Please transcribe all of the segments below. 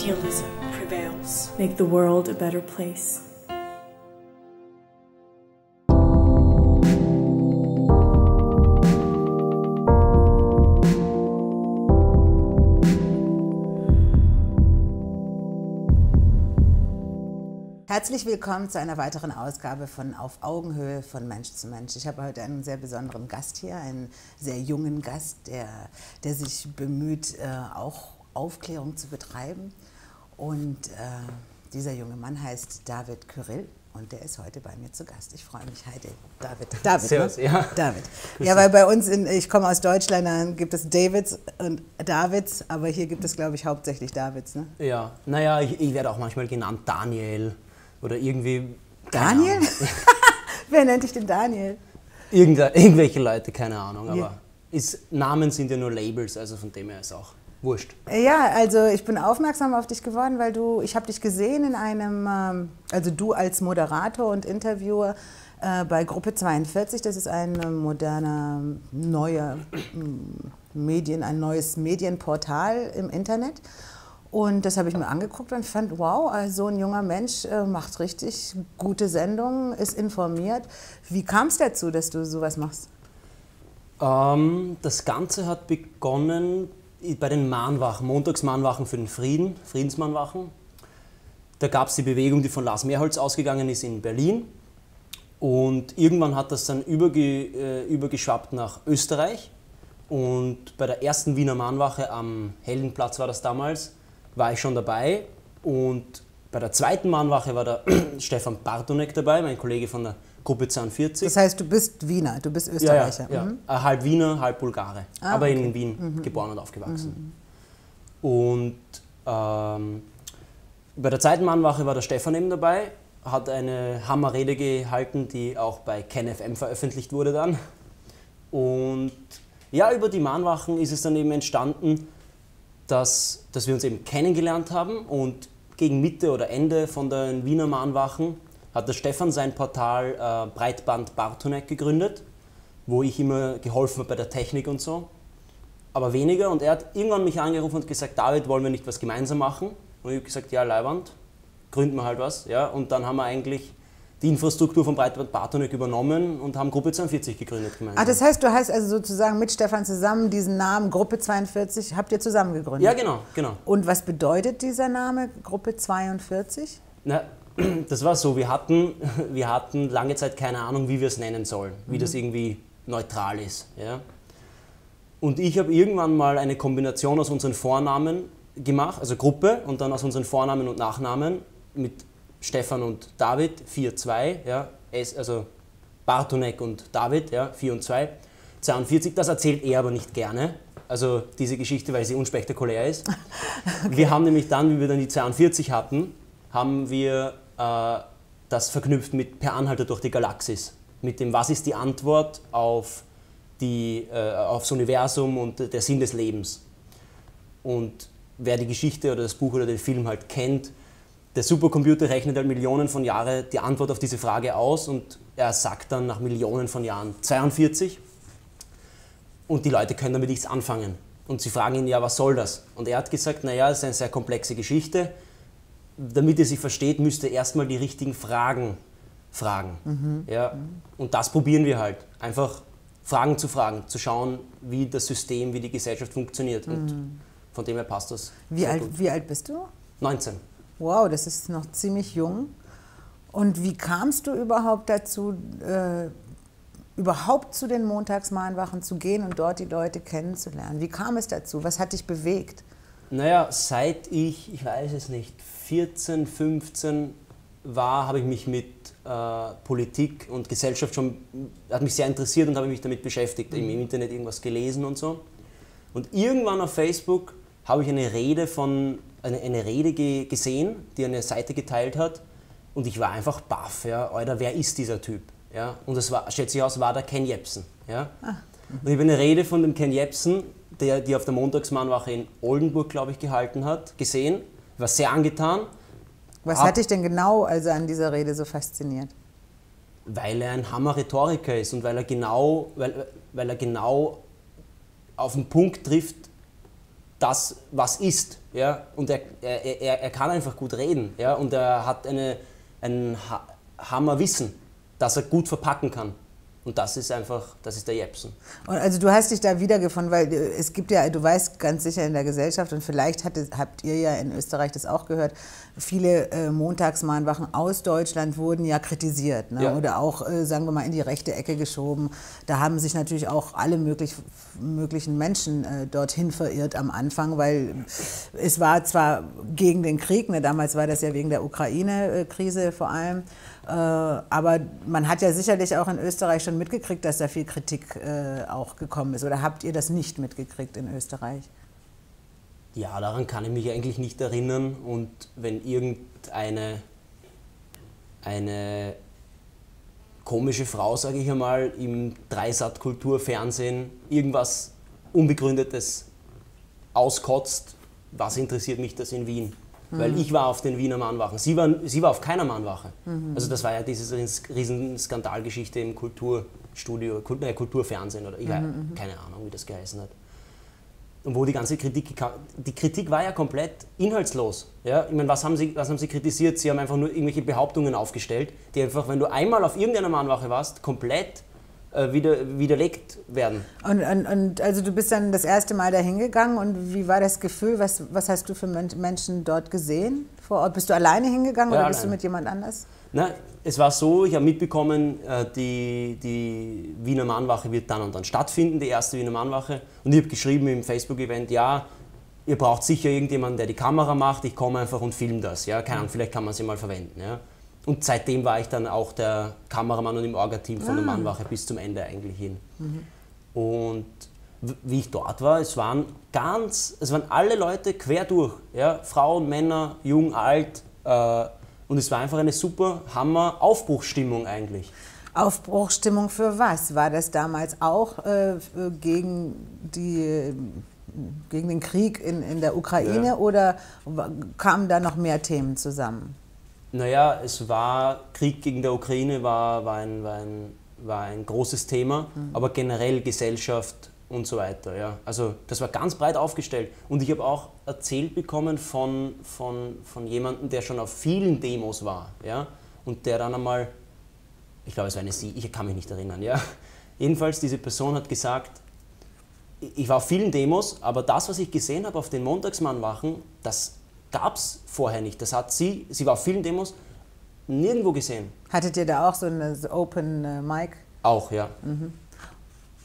idealism prevails. Make the world a better place. Herzlich willkommen zu einer weiteren Ausgabe von Auf Augenhöhe von Mensch zu Mensch. Ich habe heute einen sehr besonderen Gast hier, einen sehr jungen Gast, der sich bemüht, auch Aufklärung zu betreiben. Und dieser junge Mann heißt David Kyrill und der ist heute bei mir zu Gast. Ich freue mich, Heide. David. Servus, ne? Ja. David. Ja, weil bei uns, ich komme aus Deutschland, dann gibt es Davids und Davids, aber hier gibt es, glaube ich, hauptsächlich Davids, ne? Ja, naja, ich werde auch manchmal genannt Daniel. Oder irgendwie... Daniel? Wer nennt dich denn Daniel? Irgendwelche Leute, keine Ahnung, aber ja. Namen sind ja nur Labels, also von dem her ist auch wurscht. Ja, also ich bin aufmerksam auf dich geworden, weil ich habe dich gesehen in einem, also du als Moderator und Interviewer bei Gruppe 42, das ist ein moderner, neuer Medien, ein neues Medienportal im Internet. Und das habe ich mir angeguckt und fand, wow, so ein junger Mensch macht richtig gute Sendungen, ist informiert. Wie kam es dazu, dass du sowas machst? Das Ganze hat begonnen bei den Mahnwachen, Montagsmahnwachen für den Frieden, Friedensmahnwachen. Da gab es die Bewegung, die von Lars Mährholz ausgegangen ist in Berlin. Und irgendwann hat das dann übergeschwappt nach Österreich. Und bei der ersten Wiener Mahnwache am Heldenplatz war das damals, war ich schon dabei, und bei der zweiten Mahnwache war der Stefan Bartunek dabei, mein Kollege von der Gruppe 42. Das heißt, du bist Wiener, du bist Österreicher. Ja, ja, ja. Halb Wiener, halb Bulgare, aber okay. In Wien geboren und aufgewachsen. Und bei der zweiten Mahnwache war der Stefan eben dabei, hat eine Hammerrede gehalten, die auch bei KenFM veröffentlicht wurde dann. Und ja, über die Mahnwachen ist es dann eben entstanden, dass wir uns eben kennengelernt haben, und gegen Mitte oder Ende von den Wiener Mahnwachen hat der Stefan sein Portal Breitband Bartunek gegründet, wo ich immer geholfen habe bei der Technik und so, aber weniger, und er hat irgendwann mich angerufen und gesagt, David, wollen wir nicht was gemeinsam machen? Und ich habe gesagt, ja, leiwand, gründen wir halt was, ja, und dann haben wir eigentlich die Infrastruktur von Breitband Bartunek übernommen und haben Gruppe 42 gegründet gemeinsam. Ah, das heißt, du hast also sozusagen mit Stefan zusammen diesen Namen Gruppe 42, habt ihr zusammen gegründet? Ja, genau, genau. Und was bedeutet dieser Name Gruppe 42? Na, das war so, wir hatten lange Zeit keine Ahnung, wie wir es nennen sollen, wie das irgendwie neutral ist. Ja? Und ich habe irgendwann mal eine Kombination aus unseren Vornamen gemacht, also Gruppe, und dann aus unseren Vornamen und Nachnamen mit Stefan und David, 4-2, ja, also Bartunek und David, ja, 4 und 2, 42, das erzählt er aber nicht gerne, also diese Geschichte, weil sie unspektakulär ist. Okay. Wir haben nämlich dann, wie wir dann die 42 hatten, haben wir das verknüpft mit Per Anhalter durch die Galaxis, mit dem, was ist die Antwort auf aufs Universum und der Sinn des Lebens. Und wer die Geschichte oder das Buch oder den Film halt kennt, der Supercomputer rechnet halt Millionen von Jahren die Antwort auf diese Frage aus, und er sagt dann nach Millionen von Jahren 42, und die Leute können damit nichts anfangen. Und sie fragen ihn, ja, was soll das? Und er hat gesagt, naja, es ist eine sehr komplexe Geschichte. Damit ihr sie versteht, müsst ihr erstmal die richtigen Fragen fragen. Ja? Und das probieren wir halt. Einfach Fragen zu fragen, zu schauen, wie das System, wie die Gesellschaft funktioniert. Und von dem her passt das. Wie alt bist du? 19. Wow, das ist noch ziemlich jung. Und wie kamst du überhaupt dazu, überhaupt zu den Montagsmahnwachen zu gehen und dort die Leute kennenzulernen? Wie kam es dazu? Was hat dich bewegt? Naja, seit ich weiß es nicht, 14, 15 war, habe ich mich mit Politik und Gesellschaft hat mich sehr interessiert und habe mich damit beschäftigt, im Internet irgendwas gelesen und so. Und irgendwann auf Facebook habe ich eine Rede gesehen, die eine Seite geteilt hat, und ich war einfach baff, ja, Alter, wer ist dieser Typ? Ja, und das war, schätze ich aus, war der Ken Jebsen. Ja? Und ich habe eine Rede von dem Ken Jebsen, die auf der Montagsmahnwache in Oldenburg, glaube ich, gehalten hat, gesehen, war sehr angetan. Was hat dich denn genau also an dieser Rede so fasziniert? Weil er ein Hammer-Rhetoriker ist und weil er genau auf den Punkt trifft, das, was ist. Ja? Und er kann einfach gut reden. Ja? Und er hat ein Hammerwissen, das er gut verpacken kann. Und das ist einfach, das ist der Jebsen. Und also du hast dich da wiedergefunden, weil es gibt ja, du weißt ganz sicher in der Gesellschaft, und vielleicht habt ihr ja in Österreich das auch gehört, viele Montagsmahnwachen aus Deutschland wurden ja kritisiert, ne? Ja. Oder auch, sagen wir mal, in die rechte Ecke geschoben. Da haben sich natürlich auch alle möglichen Menschen dorthin verirrt am Anfang, weil es war zwar gegen den Krieg, ne? Damals war das ja wegen der Ukraine-Krise vor allem, aber man hat ja sicherlich auch in Österreich schon mitgekriegt, dass da viel Kritik auch gekommen ist. Oder habt ihr das nicht mitgekriegt in Österreich? Ja, daran kann ich mich eigentlich nicht erinnern. Und wenn irgendeine komische Frau, sage ich einmal, im Dreisat-Kulturfernsehen irgendwas Unbegründetes auskotzt, was interessiert mich das in Wien? Weil ich war auf den Wiener Mahnwachen, sie war auf keiner Mahnwache. Also das war ja diese riesen Skandalgeschichte im Kulturstudio, Kulturfernsehen oder ich habe keine Ahnung, wie das geheißen hat. Und wo die ganze Kritik war ja komplett inhaltslos. Ja? Ich meine, was haben sie kritisiert? Sie haben einfach nur irgendwelche Behauptungen aufgestellt, die einfach, wenn du einmal auf irgendeiner Mahnwache warst, komplett widerlegt werden. Und also du bist dann das erste Mal da hingegangen und wie war das Gefühl, was hast du für Menschen dort gesehen vor Ort? Bist du alleine hingegangen oder bist du mit jemand anders? Nein, es war so, ich habe mitbekommen, die Wiener Mahnwache wird dann und dann stattfinden, die erste Wiener Mahnwache, und ich habe geschrieben im Facebook-Event, ja, ihr braucht sicher irgendjemanden, der die Kamera macht, ich komme einfach und filme das, ja, keine Ahnung, vielleicht kann man sie mal verwenden, ja. Und seitdem war ich dann auch der Kameramann und im Orga-Team von der Mahnwache bis zum Ende eigentlich hin. Und wie ich dort war, es waren alle Leute quer durch, ja? Frauen, Männer, jung, alt, und es war einfach eine super Hammer-Aufbruchsstimmung eigentlich. Aufbruchsstimmung für was? War das damals auch gegen den Krieg in der Ukraine, ja, oder kamen da noch mehr Themen zusammen? Naja, Krieg gegen die Ukraine war ein großes Thema, aber generell Gesellschaft und so weiter. Ja. Also das war ganz breit aufgestellt. Und ich habe auch erzählt bekommen von jemandem, der schon auf vielen Demos war, ja, und der dann einmal, ich glaube es war eine Sie, ich kann mich nicht erinnern, ja. Jedenfalls, diese Person hat gesagt, ich war auf vielen Demos, aber das, was ich gesehen habe auf den Montagsmahnwachen, das gab es vorher nicht. Das hat sie war auf vielen Demos, nirgendwo gesehen. Hattet ihr da auch so eine Open Mic? Auch, ja.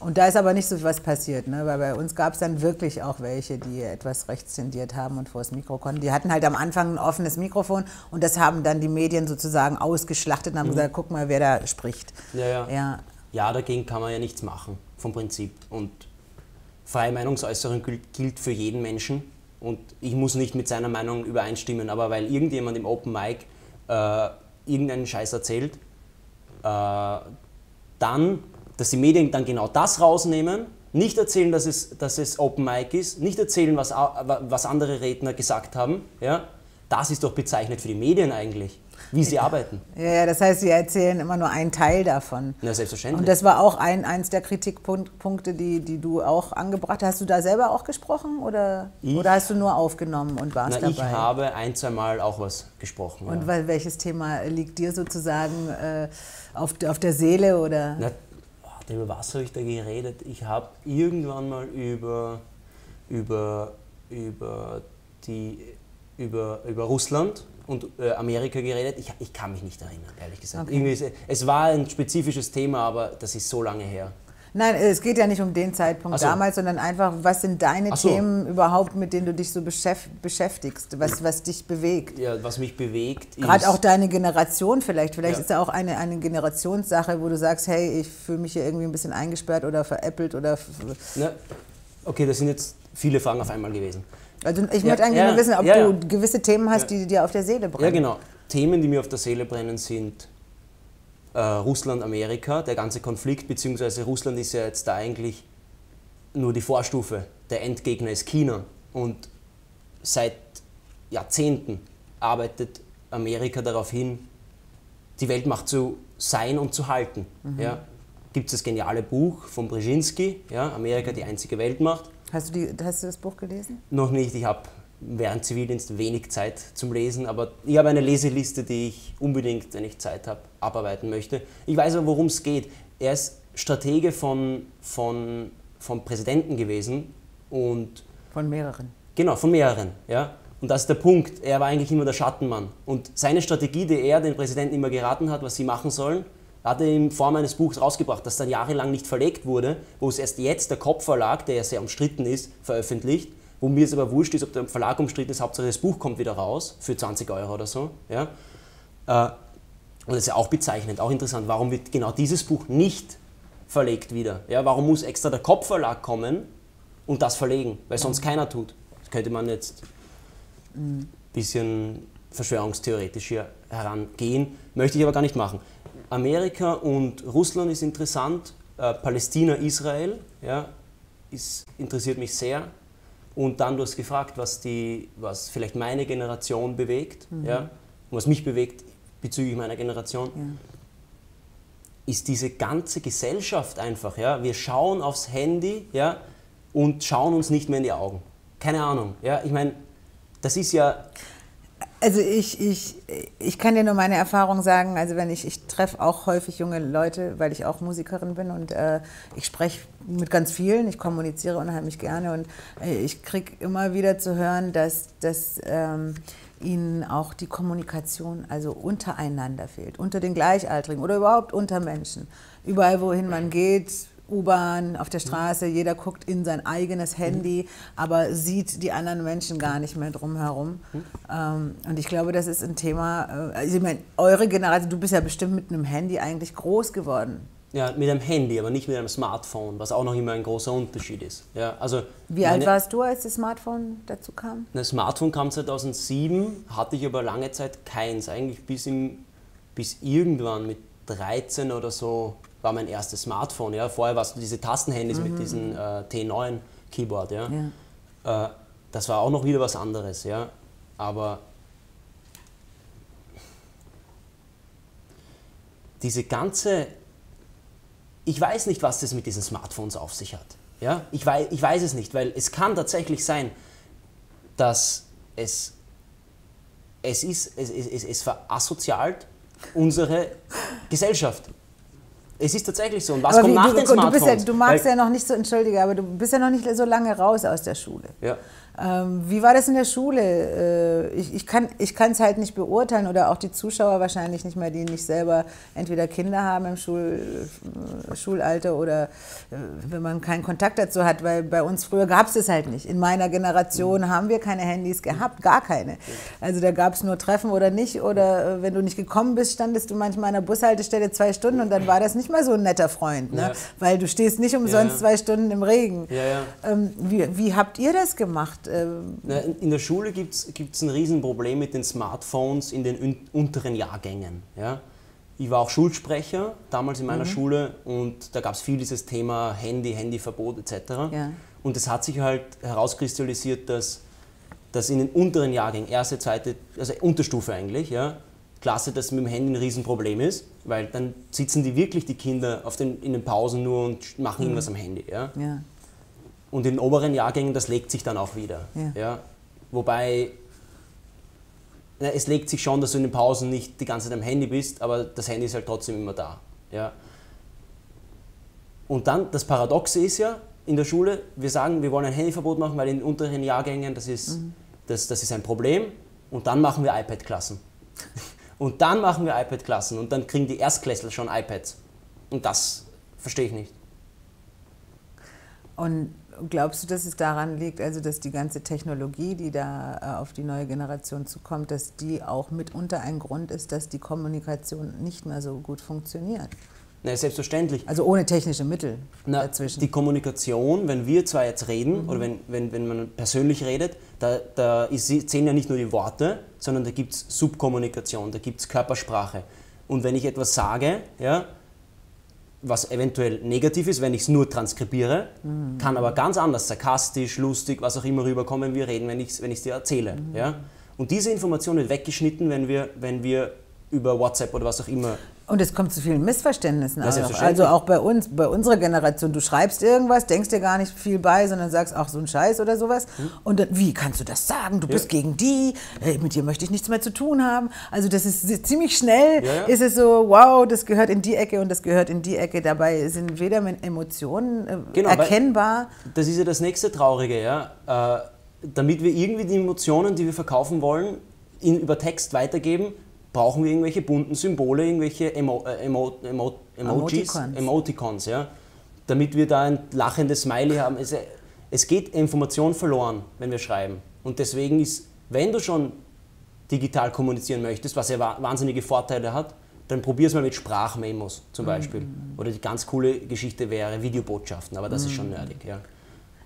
Und da ist aber nicht so was passiert, ne? Weil bei uns gab es dann wirklich auch welche, die etwas rechts tendiert haben und vor das Mikro konnten. Die hatten halt am Anfang ein offenes Mikrofon und das haben dann die Medien sozusagen ausgeschlachtet und haben gesagt, guck mal, wer da spricht. Ja, ja. Ja. Ja, dagegen kann man ja nichts machen, vom Prinzip. Und freie Meinungsäußerung gilt für jeden Menschen. Und ich muss nicht mit seiner Meinung übereinstimmen, aber weil irgendjemand im Open Mic irgendeinen Scheiß erzählt, dass die Medien dann genau das rausnehmen, nicht erzählen, dass es Open Mic ist, nicht erzählen, was andere Redner gesagt haben, ja? Das ist doch bezeichnet für die Medien eigentlich, wie sie arbeiten. Ja, ja, das heißt, sie erzählen immer nur einen Teil davon. Ja, selbstverständlich. Und das war auch eins der Kritikpunkte, die du auch angebracht hast. Hast du da selber auch gesprochen oder hast du nur aufgenommen und warst dabei? Ich habe ein, zwei Mal auch was gesprochen. Und ja, welches Thema liegt dir sozusagen auf der Seele? Oder? Na, über was habe ich da geredet? Ich habe irgendwann mal über Russland und Amerika geredet. Ich kann mich nicht erinnern, ehrlich gesagt. Okay. Es war ein spezifisches Thema, aber das ist so lange her. Nein, es geht ja nicht um den Zeitpunkt damals, sondern einfach, was sind deine Themen überhaupt, mit denen du dich so beschäftigst, was dich bewegt? Ja, was mich bewegt ist... Gerade auch deine Generation vielleicht. Vielleicht ist ja auch eine Generationssache, wo du sagst, hey, ich fühle mich hier irgendwie ein bisschen eingesperrt oder veräppelt oder... Na, okay, das sind jetzt viele Fragen auf einmal gewesen. Also ich möchte eigentlich nur wissen, ob du gewisse Themen hast, die dir auf der Seele brennen. Ja, genau. Themen, die mir auf der Seele brennen, sind Russland, Amerika, der ganze Konflikt, beziehungsweise Russland ist ja jetzt da eigentlich nur die Vorstufe. Der Endgegner ist China. Und seit Jahrzehnten arbeitet Amerika darauf hin, die Weltmacht zu sein und zu halten. Ja? Gibt es das geniale Buch von Brzezinski, ja? Amerika, die einzige Weltmacht. Hast du das Buch gelesen? Noch nicht. Ich habe während Zivildienst wenig Zeit zum Lesen, aber ich habe eine Leseliste, die ich unbedingt, wenn ich Zeit habe, abarbeiten möchte. Ich weiß aber, worum es geht. Er ist Stratege von Präsidenten gewesen und... Von mehreren. Genau, von mehreren, ja. Und das ist der Punkt. Er war eigentlich immer der Schattenmann. Und seine Strategie, die er den Präsidenten immer geraten hat, was sie machen sollen, hat er in Form eines Buchs rausgebracht, das dann jahrelang nicht verlegt wurde, wo es erst jetzt der Kopfverlag, der ja sehr umstritten ist, veröffentlicht, wo mir es aber wurscht ist, ob der Verlag umstritten ist, Hauptsache das Buch kommt wieder raus, für 20 Euro oder so. Ja? Und das ist ja auch bezeichnend, auch interessant, warum wird genau dieses Buch nicht verlegt wieder? Ja? Warum muss extra der Kopfverlag kommen und das verlegen, weil sonst keiner tut? Das könnte man jetzt ein bisschen verschwörungstheoretisch hier herangehen, möchte ich aber gar nicht machen. Amerika und Russland ist interessant, Palästina, Israel, ja, interessiert mich sehr. Und dann, du hast gefragt, was vielleicht meine Generation bewegt, ja, und was mich bewegt bezüglich meiner Generation, ist diese ganze Gesellschaft einfach. Ja, wir schauen aufs Handy, ja, und schauen uns nicht mehr in die Augen. Keine Ahnung, ja, ich meine, das ist ja... Also ich kann dir nur meine Erfahrung sagen, also wenn ich treffe auch häufig junge Leute, weil ich auch Musikerin bin und ich spreche mit ganz vielen, ich kommuniziere unheimlich gerne und ich kriege immer wieder zu hören, dass ihnen auch die Kommunikation, also untereinander fehlt, unter den Gleichaltrigen oder überhaupt unter Menschen, überall wohin man geht. U-Bahn, auf der Straße, jeder guckt in sein eigenes Handy, aber sieht die anderen Menschen gar nicht mehr drumherum. Und ich glaube, das ist ein Thema, also ich meine, eure Generation, du bist ja bestimmt mit einem Handy eigentlich groß geworden. Ja, mit einem Handy, aber nicht mit einem Smartphone, was auch noch immer ein großer Unterschied ist. Ja, also wie alt warst du, als das Smartphone dazu kam? Das Smartphone kam 2007, hatte ich aber lange Zeit keins, eigentlich bis irgendwann mit 13 oder so, war mein erstes Smartphone. Ja. Vorher warst du diese Tastenhandys mit diesem T9-Keyboard. Ja. Ja. Das war auch noch wieder was anderes. Ja. Aber diese ganze... Ich weiß nicht, was das mit diesen Smartphones auf sich hat. Ja. Ich weiß es nicht, weil es kann tatsächlich sein, dass es verasozialt unsere Gesellschaft. Es ist tatsächlich so. Und was kommt nach den Smartphones? Du magst ja noch nicht so, entschuldige, aber du bist ja noch nicht so lange raus aus der Schule. Ja. Wie war das in der Schule? Ich kann es halt nicht beurteilen oder auch die Zuschauer wahrscheinlich nicht mehr, die nicht selber entweder Kinder haben im Schulalter oder wenn man keinen Kontakt dazu hat, weil bei uns früher gab es das halt nicht. In meiner Generation haben wir keine Handys gehabt, gar keine. Also da gab es nur Treffen oder nicht oder wenn du nicht gekommen bist, standest du manchmal an der Bushaltestelle 2 Stunden und dann war das nicht mal so ein netter Freund, ne? Ja. Weil du stehst nicht umsonst 2 Stunden im Regen. Ja, ja. Wie habt ihr das gemacht? In der Schule gibt es ein Riesenproblem mit den Smartphones in den unteren Jahrgängen. Ja? Ich war auch Schulsprecher damals in meiner Schule und da gab es viel dieses Thema Handy, Handyverbot etc. Ja. Und es hat sich halt herauskristallisiert, dass in den unteren Jahrgängen, erste, zweite, also Unterstufe eigentlich, ja, Klasse, dass mit dem Handy ein Riesenproblem ist, weil dann sitzen die Kinder auf in den Pausen nur und machen irgendwas am Handy. Ja? Ja. Und in den oberen Jahrgängen, das legt sich dann auch wieder. Ja. Ja? Wobei, es legt sich schon, dass du in den Pausen nicht die ganze Zeit am Handy bist, aber das Handy ist halt trotzdem immer da. Ja? Und dann, das Paradoxe ist ja, in der Schule, wir sagen, wir wollen ein Handyverbot machen, weil in den unteren Jahrgängen, das ist ein Problem. Und dann machen wir iPad-Klassen. Und dann machen wir iPad-Klassen und dann kriegen die Erstklässler schon iPads. Und das verstehe ich nicht. Und glaubst du, dass es daran liegt, also dass die ganze Technologie, die da auf die neue Generation zukommt, dass die auch mitunter ein Grund ist, dass die Kommunikation nicht mehr so gut funktioniert? Na, selbstverständlich. Also ohne technische Mittel dazwischen. Die Kommunikation, wenn wir zwar jetzt reden, oder wenn man persönlich redet, da zählen ja nicht nur die Worte, sondern da gibt es Subkommunikation, da gibt es Körpersprache. Und wenn ich etwas sage, ja, was eventuell negativ ist, wenn ich es nur transkribiere, kann aber ganz anders, sarkastisch, lustig, was auch immer rüberkommen, wenn wir reden, wenn ich es dir erzähle. Ja? Und diese Information wird weggeschnitten, wenn wir über WhatsApp oder was auch immer Und es kommt zu vielen Missverständnissen auch. Also auch bei uns, bei unserer Generation. Du schreibst irgendwas, denkst dir gar nicht viel bei, sondern sagst, ach, so ein Scheiß oder sowas. Hm. Und dann, wie kannst du das sagen? Du bist gegen die, mit dir möchte ich nichts mehr zu tun haben. Also das ist ziemlich schnell, ist es so, wow, das gehört in die Ecke und das gehört in die Ecke. Dabei sind weder Emotionen erkennbar. Das ist ja das nächste Traurige, ja. Damit wir irgendwie die Emotionen, die wir verkaufen wollen, über Text weitergeben, brauchen wir irgendwelche bunten Symbole, irgendwelche Emojis, Emoticons, ja? Damit wir da ein lachendes Smiley haben. Es geht Information verloren, wenn wir schreiben. Und deswegen ist, wenn du schon digital kommunizieren möchtest, was ja wahnsinnige Vorteile hat, dann probier es mal mit Sprachmemos zum Beispiel. Oder die ganz coole Geschichte wäre Videobotschaften, aber das ist schon nerdig. Ja.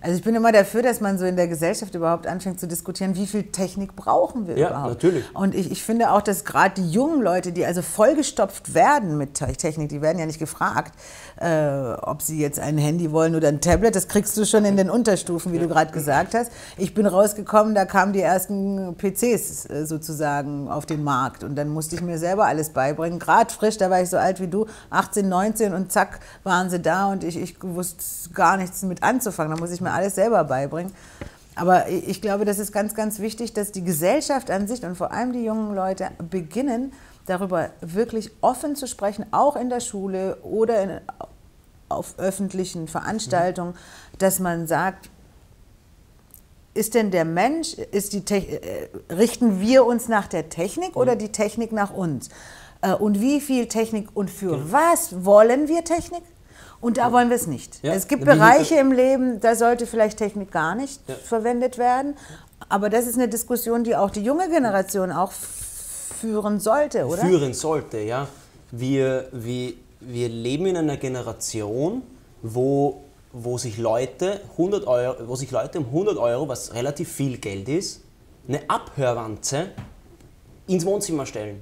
Also ich bin immer dafür, dass man so in der Gesellschaft überhaupt anfängt zu diskutieren, wie viel Technik brauchen wir überhaupt. Natürlich. Und ich finde auch, dass gerade die jungen Leute, die also vollgestopft werden mit Technik, die werden ja nicht gefragt, ob sie jetzt ein Handy wollen oder ein Tablet, das kriegst du schon in den Unterstufen, wie du gerade gesagt hast. Ich bin rausgekommen, da kamen die ersten PCs sozusagen auf den Markt und dann musste ich mir selber alles beibringen, gerade frisch, da war ich so alt wie du, 18, 19 und zack, waren sie da und ich wusste gar nichts mit anzufangen, da muss ich mir alles selber beibringen. Aber ich glaube, das ist ganz, ganz wichtig, dass die Gesellschaft an sich und vor allem die jungen Leute beginnen, darüber wirklich offen zu sprechen, auch in der Schule oder auf öffentlichen Veranstaltungen, dass man sagt, ist denn der Mensch, richten wir uns nach der Technik oder die Technik nach uns? Und wie viel Technik und für was wollen wir Technik? Und da wollen wir es nicht. Ja, es gibt Bereiche im Leben, da sollte vielleicht Technik gar nicht verwendet werden. Aber das ist eine Diskussion, die auch die junge Generation auch führen sollte, oder? Führen sollte, ja. Wir leben in einer Generation, wo sich Leute um 100 Euro, was relativ viel Geld ist, eine Abhörwanze ins Wohnzimmer stellen.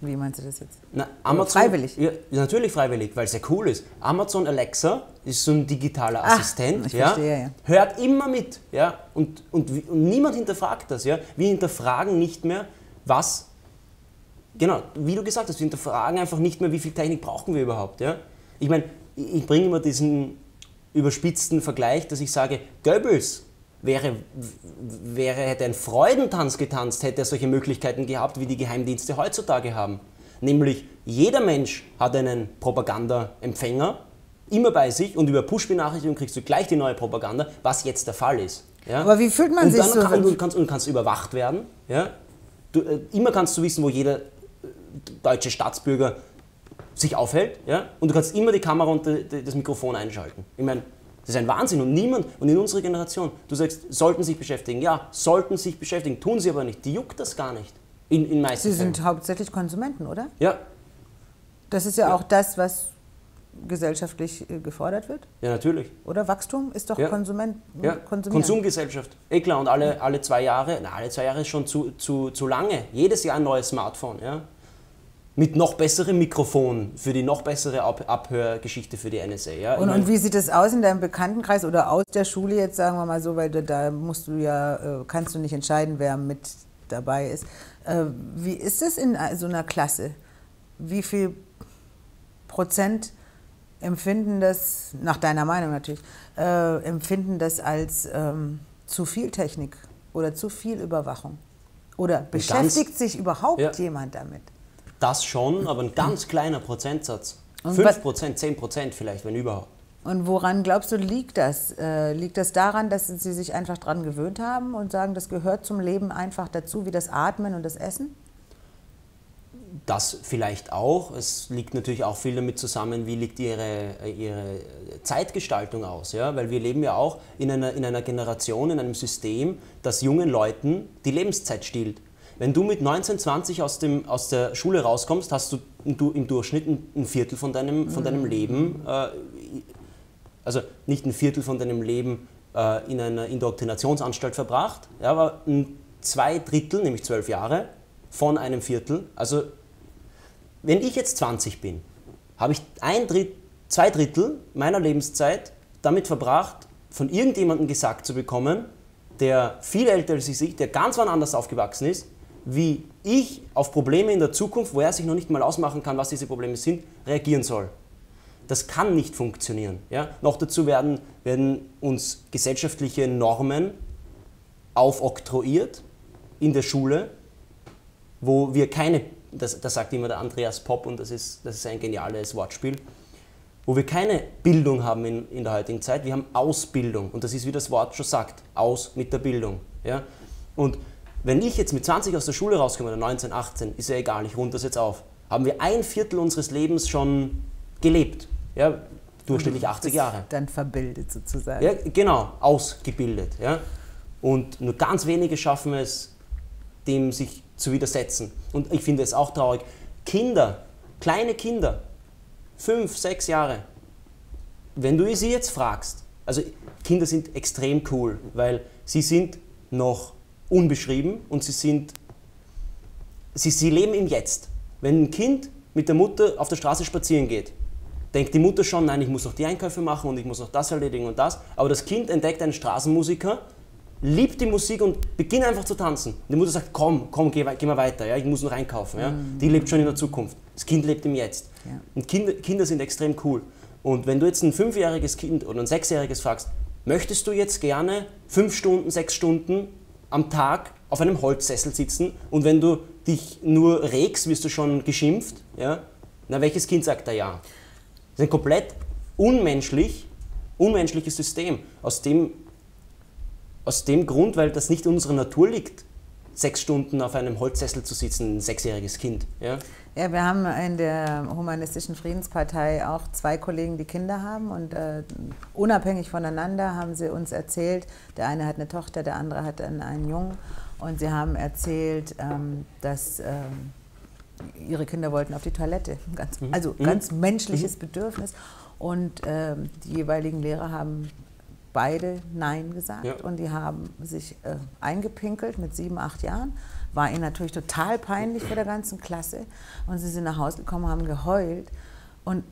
Wie meinst du das jetzt? Na, Amazon, freiwillig? Ja, natürlich freiwillig, weil es ja cool ist. Amazon Alexa ist so ein digitaler Assistent, ich verstehe. Hört immer mit, ja? Und niemand hinterfragt das. Ja? Wir hinterfragen nicht mehr, was, genau, wie du gesagt hast, wir hinterfragen einfach nicht mehr, wie viel Technik brauchen wir überhaupt. Ja? Ich meine, ich bringe immer diesen überspitzten Vergleich, dass ich sage, Goebbels hätte ein Freudentanz getanzt, hätte er solche Möglichkeiten gehabt, wie die Geheimdienste heutzutage haben. Nämlich, jeder Mensch hat einen Propagandaempfänger immer bei sich und über Push-Benachrichtigung kriegst du gleich die neue Propaganda, was jetzt der Fall ist. Ja? Aber wie fühlt man sich so? Du kannst überwacht werden. Ja? Immer kannst du wissen, wo jeder deutsche Staatsbürger sich aufhält. Ja? Und du kannst immer die Kamera und das Mikrofon einschalten. Ich meine, das ist ein Wahnsinn und niemand, und in unserer Generation, du sagst, sollten sich beschäftigen, ja, sollten sich beschäftigen, tun sie aber nicht, die juckt das gar nicht, in meisten Fällen. Sie sind hauptsächlich Konsumenten, oder? Ja. Das ist ja auch das, was gesellschaftlich gefordert wird. Ja, natürlich. Oder Wachstum ist doch Konsumgesellschaft, klar, und alle 2 Jahre, na, alle 2 Jahre ist schon zu lange, jedes Jahr ein neues Smartphone, ja. Mit noch besserem Mikrofon für die noch bessere Abhörgeschichte für die NSA. Ja? Und wie sieht das aus in deinem Bekanntenkreis oder aus der Schule jetzt, sagen wir mal so, weil da musst du kannst du nicht entscheiden, wer mit dabei ist. Wie ist es in so einer Klasse? Wie viel Prozent empfinden das, nach deiner Meinung natürlich, empfinden das als zu viel Technik oder zu viel Überwachung? Oder beschäftigt sich überhaupt jemand damit? Das schon, aber ein ganz kleiner Prozentsatz. 5%, 10% vielleicht, wenn überhaupt. Und woran glaubst du, liegt das? Liegt das daran, dass sie sich einfach daran gewöhnt haben und sagen, das gehört zum Leben einfach dazu, wie das Atmen und das Essen? Das vielleicht auch. Es liegt natürlich auch viel damit zusammen, wie liegt ihre Zeitgestaltung aus. Ja? Weil wir leben ja auch in einer Generation, in einem System, das jungen Leuten die Lebenszeit stiehlt. Wenn du mit 19, 20 aus der Schule rauskommst, hast du im Durchschnitt ein Viertel von deinem Leben, also nicht ein Viertel von deinem Leben in einer Indoktrinationsanstalt verbracht, ja, aber 2 Drittel, nämlich 12 Jahre, von einem Viertel. Also wenn ich jetzt 20 bin, habe ich 2 Drittel meiner Lebenszeit damit verbracht, von irgendjemandem gesagt zu bekommen, der viel älter ist als ich, der ganz wann anders aufgewachsen ist, wie ich auf Probleme in der Zukunft, wo er sich noch nicht mal ausmachen kann, was diese Probleme sind, reagieren soll. Das kann nicht funktionieren. Ja? Noch dazu werden uns gesellschaftliche Normen aufoktroyiert in der Schule, wo wir keine, das sagt immer der Andreas Popp, und das ist ein geniales Wortspiel, wo wir keine Bildung haben in der heutigen Zeit, wir haben Ausbildung. Und das ist, wie das Wort schon sagt, aus mit der Bildung. Ja? Und wenn ich jetzt mit 20 aus der Schule rauskomme, oder 19, 18, ist ja egal, ich runde das jetzt auf, haben wir ein Viertel unseres Lebens schon gelebt. Ja? Durchschnittlich 80 Jahre. Dann verbildet sozusagen. Ja, genau, ausgebildet. Ja? Und nur ganz wenige schaffen es, dem sich zu widersetzen. Und ich finde es auch traurig. Kinder, kleine Kinder, 5, 6 Jahre, wenn du sie jetzt fragst, also Kinder sind extrem cool, weil sie sind noch unbeschrieben und sie leben im Jetzt. Wenn ein Kind mit der Mutter auf der Straße spazieren geht, denkt die Mutter schon, nein, ich muss noch die Einkäufe machen und ich muss noch das erledigen und das, aber das Kind entdeckt einen Straßenmusiker, liebt die Musik und beginnt einfach zu tanzen. Die Mutter sagt, komm, geh mal weiter, ja, ich muss noch einkaufen. Ja. Die lebt schon in der Zukunft. Das Kind lebt im Jetzt. Ja. Und Kinder sind extrem cool. Und wenn du jetzt ein 5-jähriges Kind oder ein 6-jähriges fragst, möchtest du jetzt gerne 5 Stunden, 6 Stunden am Tag auf einem Holzsessel sitzen und wenn du dich nur regst, wirst du schon geschimpft? Ja? Na, welches Kind sagt da ja? Das ist ein komplett unmenschliches System, aus dem Grund, weil das nicht unserer Natur liegt, 6 Stunden auf einem Holzsessel zu sitzen, ein 6-jähriges Kind. Ja? Ja, wir haben in der Humanistischen Friedenspartei auch 2 Kollegen, die Kinder haben und unabhängig voneinander haben sie uns erzählt, der eine hat eine Tochter, der andere hat einen Jungen und sie haben erzählt, dass ihre Kinder wollten auf die Toilette, ganz menschliches Bedürfnis und die jeweiligen Lehrer haben beide Nein gesagt, ja. Und die haben sich eingepinkelt mit 7, 8 Jahren. War ihnen natürlich total peinlich vor der ganzen Klasse. Und sie sind nach Hause gekommen, haben geheult. Und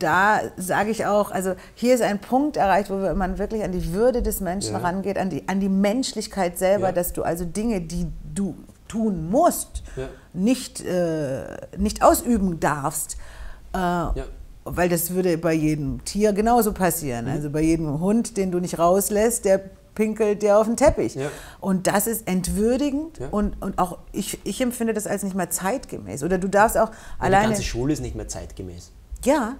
da sage ich auch, also hier ist ein Punkt erreicht, wo man wirklich an die Würde des Menschen, ja, rangeht, an die Menschlichkeit selber, ja, dass du also Dinge, die du tun musst, ja, nicht ausüben darfst. Ja. Weil das würde bei jedem Tier genauso passieren. Also bei jedem Hund, den du nicht rauslässt, der pinkelt dir auf den Teppich. Ja. Und das ist entwürdigend, ja, und auch ich empfinde das als nicht mehr zeitgemäß. Oder du darfst auch alleine... Die ganze Schule ist nicht mehr zeitgemäß. Ja,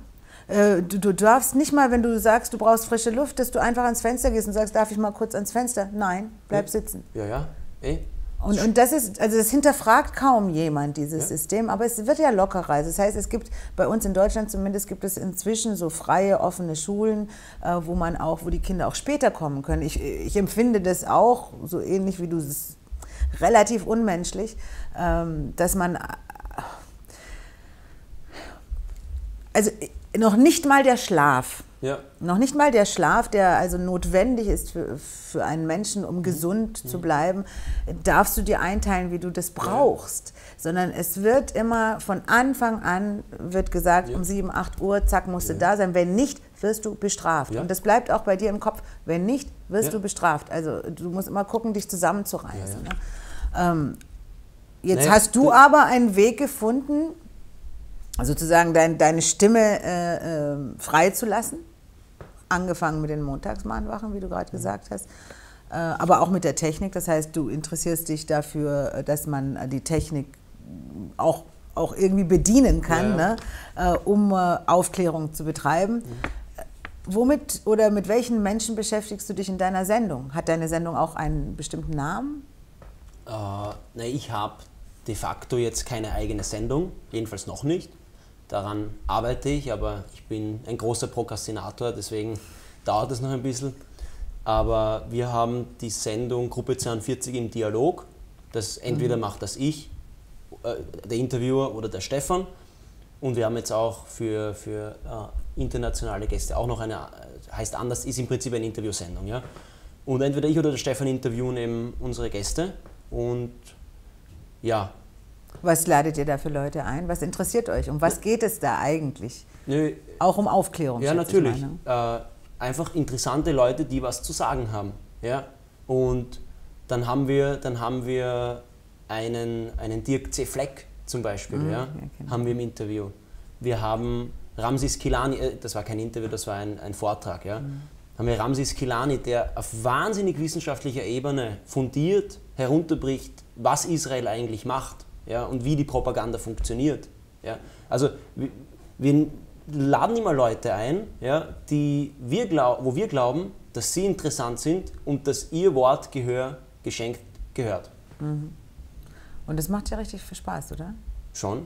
du darfst nicht mal, wenn du sagst, du brauchst frische Luft, dass du einfach ans Fenster gehst und sagst, darf ich mal kurz ans Fenster? Nein, bleib sitzen. Ja, ja, ey. Und das ist, also das hinterfragt kaum jemand, dieses, ja, System, aber es wird ja lockerer. Also das heißt, es gibt bei uns in Deutschland zumindest, gibt es inzwischen so freie, offene Schulen, wo die Kinder auch später kommen können. Ich empfinde das auch, so ähnlich wie du es, relativ unmenschlich, dass man, also noch nicht mal der Schlaf. Ja. Noch nicht mal der Schlaf, der also notwendig ist für einen Menschen, um gesund zu bleiben, darfst du dir einteilen, wie du das brauchst. Ja. Sondern es wird immer von Anfang an wird gesagt, ja, um 7, 8 Uhr, zack, musst, ja, du da sein. Wenn nicht, wirst du bestraft. Ja. Und das bleibt auch bei dir im Kopf. Wenn nicht, wirst, ja, du bestraft. Also du musst immer gucken, dich zusammenzureißen. Ja, ja. Ne? Jetzt, nee, hast du aber einen Weg gefunden, sozusagen deine Stimme freizulassen, angefangen mit den Montagsmahnwachen, wie du gerade gesagt hast, aber auch mit der Technik. Das heißt, du interessierst dich dafür, dass man die Technik auch irgendwie bedienen kann, ja, ne? Um Aufklärung zu betreiben. Ja. Womit oder mit welchen Menschen beschäftigst du dich in deiner Sendung? Hat deine Sendung auch einen bestimmten Namen? Ne, ich habe de facto jetzt keine eigene Sendung, jedenfalls noch nicht. Daran arbeite ich, aber ich bin ein großer Prokrastinator, deswegen dauert es noch ein bisschen. Aber wir haben die Sendung Gruppe 42 im Dialog. Das entweder macht das ich, der Interviewer oder der Stefan. Und wir haben jetzt auch für internationale Gäste auch noch eine, heißt anders, ist im Prinzip eine Interviewsendung. Ja? Und entweder ich oder der Stefan interviewen eben unsere Gäste. Und ja. Was ladet ihr da für Leute ein? Was interessiert euch? Um was geht es da eigentlich? Nö. Auch um Aufklärung? Ja, natürlich. Einfach interessante Leute, die was zu sagen haben. Ja? Und dann haben wir einen Dirk C. Fleck zum Beispiel, ja, genau, haben wir im Interview. Wir haben Ramsis Kilani, das war kein Interview, das war ein Vortrag, ja, haben wir Ramsis Kilani, der auf wahnsinnig wissenschaftlicher Ebene fundiert herunterbricht, was Israel eigentlich macht, ja, und wie die Propaganda funktioniert. Ja. Also wir laden immer Leute ein, ja, die wo wir glauben, dass sie interessant sind und dass ihr Wort geschenkt gehört. Mhm. Und das macht ja richtig viel Spaß, oder? Schon,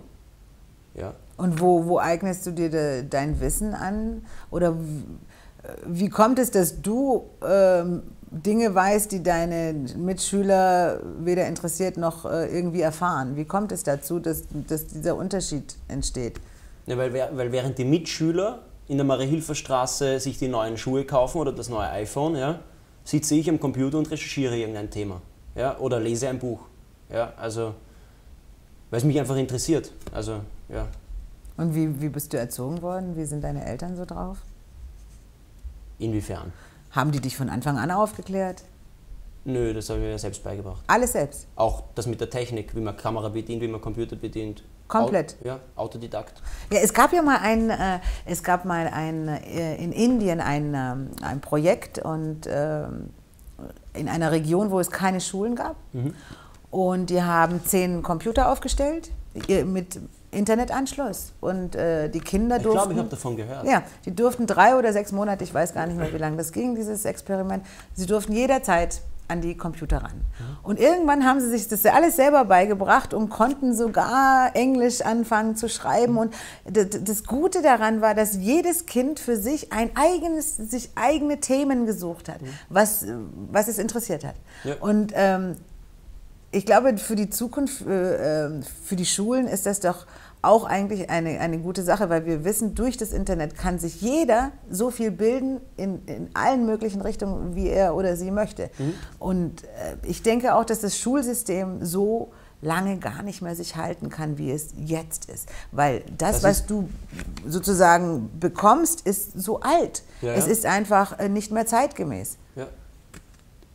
ja. Und wo eignest du dir dein Wissen an? Oder wie kommt es, dass du Dinge weißt, die deine Mitschüler weder interessiert noch irgendwie erfahren? Wie kommt es dazu, dass dieser Unterschied entsteht? Ja, weil während die Mitschüler in der Marie-Hilfer-Straße sich die neuen Schuhe kaufen oder das neue iPhone, ja, sitze ich am Computer und recherchiere irgendein Thema, ja, oder lese ein Buch. Ja, also, weil es mich einfach interessiert. Also, ja. Und wie bist du erzogen worden? Wie sind deine Eltern so drauf? Inwiefern? Haben die dich von Anfang an aufgeklärt? Nö, das habe ich mir selbst beigebracht. Alles selbst? Auch das mit der Technik, wie man Kamera bedient, wie man Computer bedient. Komplett? Ja, Autodidakt. Ja, es gab ja mal in Indien ein Projekt und in einer Region, wo es keine Schulen gab. Mhm. Und die haben 10 Computer aufgestellt mit Internetanschluss und die Kinder durften... Ich glaube, ich habe davon gehört. Ja, die durften 3 oder 6 Monate, ich weiß gar nicht mehr, wie lange das ging, dieses Experiment, sie durften jederzeit an die Computer ran. Mhm. Und irgendwann haben sie sich das alles selber beigebracht und konnten sogar Englisch anfangen zu schreiben. Mhm. Und das Gute daran war, dass jedes Kind für sich eigene Themen gesucht hat, mhm, was es interessiert hat. Ja. Und ich glaube, für die Zukunft, für die Schulen ist das doch auch eigentlich eine gute Sache, weil wir wissen, durch das Internet kann sich jeder so viel bilden in allen möglichen Richtungen, wie er oder sie möchte. Mhm. Und ich denke auch, dass das Schulsystem so lange gar nicht mehr sich halten kann, wie es jetzt ist. Weil das was du sozusagen bekommst, ist so alt. Ja, ja. Es ist einfach nicht mehr zeitgemäß. Ja.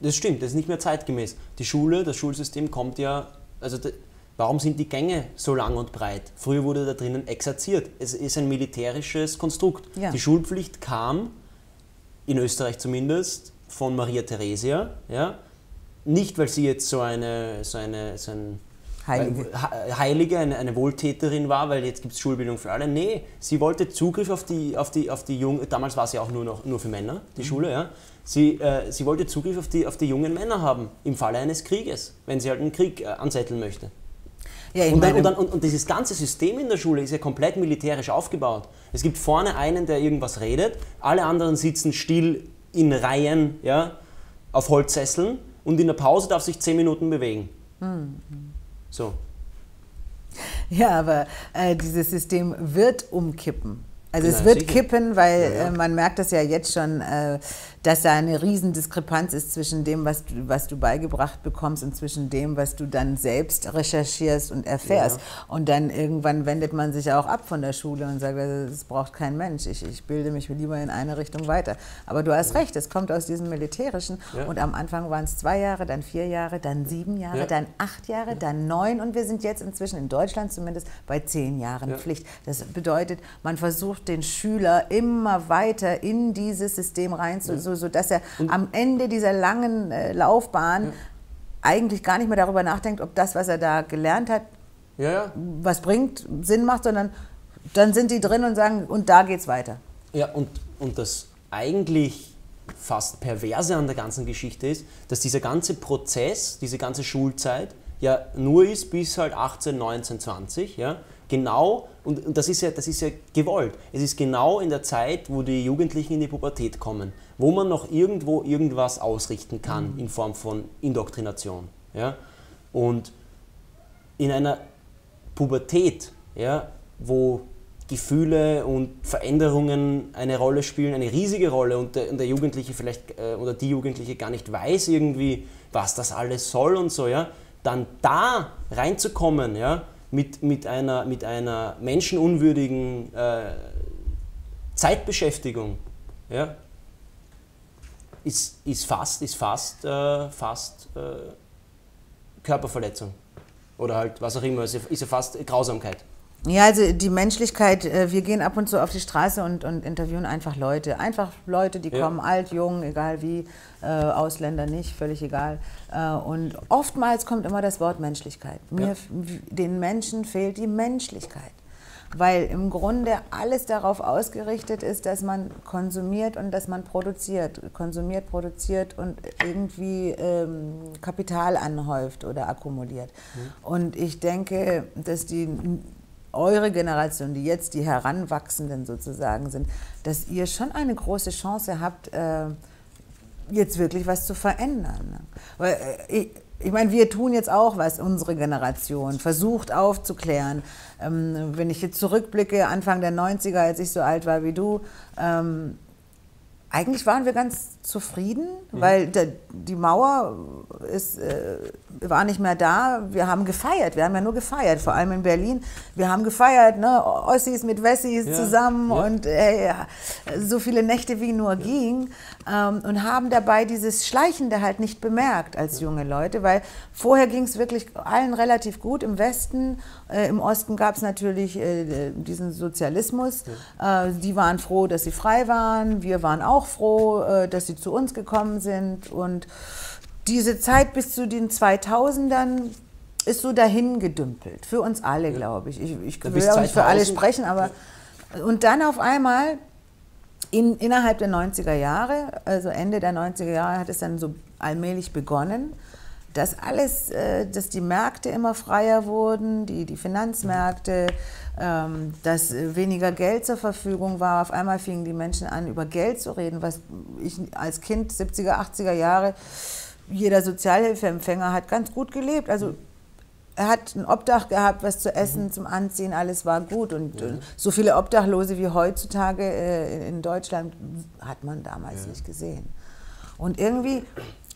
Das stimmt, das ist nicht mehr zeitgemäß. Die Schule, das Schulsystem kommt ja, also warum sind die Gänge so lang und breit? Früher wurde da drinnen exerziert. Es ist ein militärisches Konstrukt. Ja. Die Schulpflicht kam, in Österreich zumindest, von Maria Theresia. Ja? Nicht, weil sie jetzt so eine Heilige, eine Wohltäterin war, weil jetzt gibt es Schulbildung für alle. Nee, sie wollte Zugriff auf die Jungen, damals war es ja auch nur für Männer, die mhm, Schule, ja. Sie wollte Zugriff auf die jungen Männer haben, im Falle eines Krieges, wenn sie halt einen Krieg anzetteln möchte. Ja, und dieses ganze System in der Schule ist ja komplett militärisch aufgebaut. Es gibt vorne einen, der irgendwas redet, alle anderen sitzen still in Reihen, ja, auf Holzsesseln, und in der Pause darf sich 10 Minuten bewegen. Mhm. So. Ja, aber dieses System wird umkippen. Also es wird kippen, weil man merkt das ja jetzt schon, dass da eine riesen Diskrepanz ist zwischen dem, was du beigebracht bekommst, und zwischen dem, was du dann selbst recherchierst und erfährst. Ja. Und dann irgendwann wendet man sich auch ab von der Schule und sagt, das braucht kein Mensch, ich bilde mich lieber in eine Richtung weiter. Aber du hast recht, es kommt aus diesem Militärischen, ja, und am Anfang waren es 2 Jahre, dann 4 Jahre, dann 7 Jahre, ja, dann 8 Jahre, ja, dann 9, und wir sind jetzt inzwischen in Deutschland zumindest bei 10 Jahren, ja, Pflicht. Das bedeutet, man versucht den Schüler immer weiter in dieses System rein, sodass er und am Ende dieser langen Laufbahn, ja, eigentlich gar nicht mehr darüber nachdenkt, ob das, was er da gelernt hat, ja, ja, was bringt, Sinn macht, sondern dann sind die drin und sagen, und da geht's weiter. Ja, und das eigentlich fast Perverse an der ganzen Geschichte ist, dass dieser ganze Prozess, diese ganze Schulzeit ja nur ist bis halt 18, 19, 20, ja, genau, und das ist ja gewollt. Es ist genau in der Zeit, wo die Jugendlichen in die Pubertät kommen, wo man noch irgendwo irgendwas ausrichten kann, mhm, in Form von Indoktrination. Ja? Und in einer Pubertät, ja, wo Gefühle und Veränderungen eine Rolle spielen, eine riesige Rolle, und der Jugendliche vielleicht oder die Jugendliche gar nicht weiß irgendwie, was das alles soll und so, ja, dann da reinzukommen, ja, mit einer menschenunwürdigen Zeitbeschäftigung, ja, ist fast Körperverletzung. Oder halt was auch immer, es ist ja fast Grausamkeit. Ja, also die Menschlichkeit, wir gehen ab und zu auf die Straße und interviewen einfach Leute, die kommen, alt, jung, egal wie, Ausländer nicht, völlig egal. Und oftmals kommt immer das Wort Menschlichkeit. Den Menschen fehlt die Menschlichkeit, weil im Grunde alles darauf ausgerichtet ist, dass man konsumiert und dass man produziert. Konsumiert, produziert und irgendwie Kapital anhäuft oder akkumuliert. Mhm. Und ich denke, dass eure Generation, die jetzt die Heranwachsenden sozusagen sind, dass ihr schon eine große Chance habt, jetzt wirklich was zu verändern. Weil ich meine, wir tun jetzt auch was, unsere Generation versucht aufzuklären. Wenn ich jetzt zurückblicke, Anfang der 90er, als ich so alt war wie du, eigentlich waren wir ganz zufrieden, weil die Mauer war nicht mehr da. Wir haben gefeiert, wir haben ja nur gefeiert, vor allem in Berlin. Wir haben gefeiert, ne? Ossis mit Wessis zusammen und so viele Nächte wie nur ging. Und haben dabei dieses Schleichende halt nicht bemerkt als junge Leute, weil vorher ging es wirklich allen relativ gut im Westen. Im Osten gab es natürlich diesen Sozialismus. Die waren froh, dass sie frei waren, wir waren auch froh, dass sie zu uns gekommen sind, und diese Zeit bis zu den 2000ern ist so dahin gedümpelt, für uns alle, glaube ich. Ich will auch nicht für alle sprechen, aber und dann auf einmal innerhalb der 90er Jahre, also Ende der 90er Jahre hat es dann so allmählich begonnen, dass alles, dass die Märkte immer freier wurden, die Finanzmärkte, dass weniger Geld zur Verfügung war. Auf einmal fingen die Menschen an, über Geld zu reden, was ich als Kind 70er, 80er Jahre, jeder Sozialhilfeempfänger hat ganz gut gelebt. Also er hat ein Obdach gehabt, was zu essen, zum Anziehen, alles war gut. Und so viele Obdachlose wie heutzutage in Deutschland hat man damals nicht gesehen. Und irgendwie